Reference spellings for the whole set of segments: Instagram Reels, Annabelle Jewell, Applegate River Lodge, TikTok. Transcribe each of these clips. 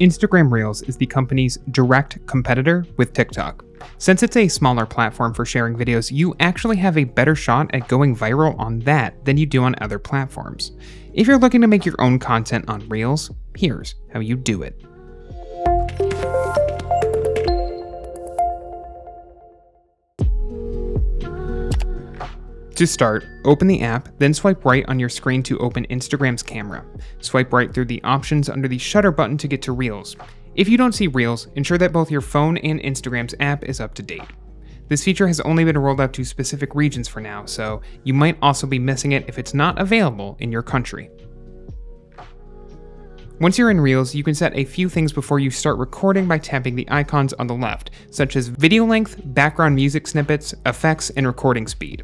Instagram Reels is the company's direct competitor with TikTok. Since it's a smaller platform for sharing videos, you actually have a better shot at going viral on that than you do on other platforms. If you're looking to make your own content on Reels, here's how you do it. To start, open the app, then swipe right on your screen to open Instagram's camera. Swipe right through the options under the shutter button to get to Reels. If you don't see Reels, ensure that both your phone and Instagram's app is up to date. This feature has only been rolled out to specific regions for now, so you might also be missing it if it's not available in your country. Once you're in Reels, you can set a few things before you start recording by tapping the icons on the left, such as video length, background music snippets, effects, and recording speed.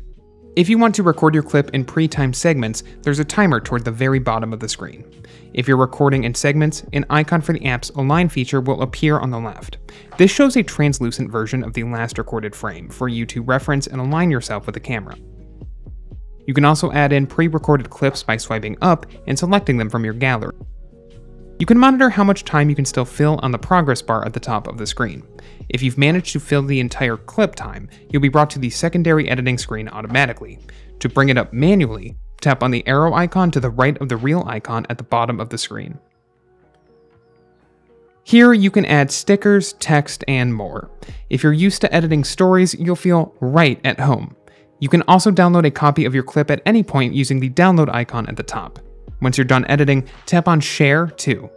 If you want to record your clip in pre-timed segments, there's a timer toward the very bottom of the screen. If you're recording in segments, an icon for the app's align feature will appear on the left. This shows a translucent version of the last recorded frame for you to reference and align yourself with the camera. You can also add in pre-recorded clips by swiping up and selecting them from your gallery. You can monitor how much time you can still fill on the progress bar at the top of the screen. If you've managed to fill the entire clip time, you'll be brought to the secondary editing screen automatically. To bring it up manually, tap on the arrow icon to the right of the reel icon at the bottom of the screen. Here you can add stickers, text, and more. If you're used to editing stories, you'll feel right at home. You can also download a copy of your clip at any point using the download icon at the top. Once you're done editing, tap on Share To.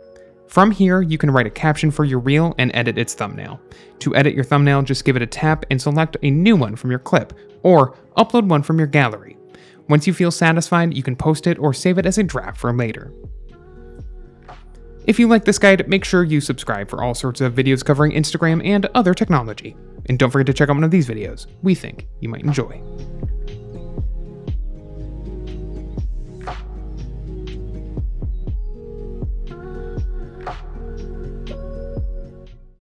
From here, you can write a caption for your reel and edit its thumbnail. To edit your thumbnail, just give it a tap and select a new one from your clip, or upload one from your gallery. Once you feel satisfied, you can post it or save it as a draft for later. If you like this guide, make sure you subscribe for all sorts of videos covering Instagram and other technology. And don't forget to check out one of these videos we think you might enjoy.